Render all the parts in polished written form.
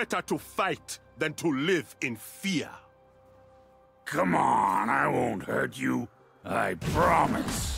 better to fight than to live in fear. Come on, I won't hurt you. I promise.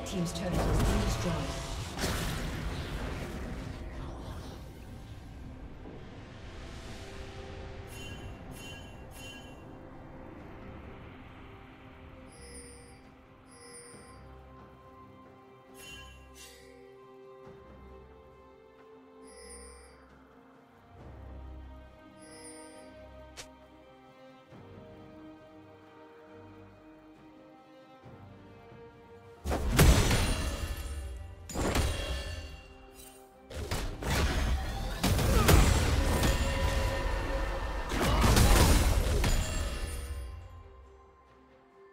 Red team's turret has been destroyed.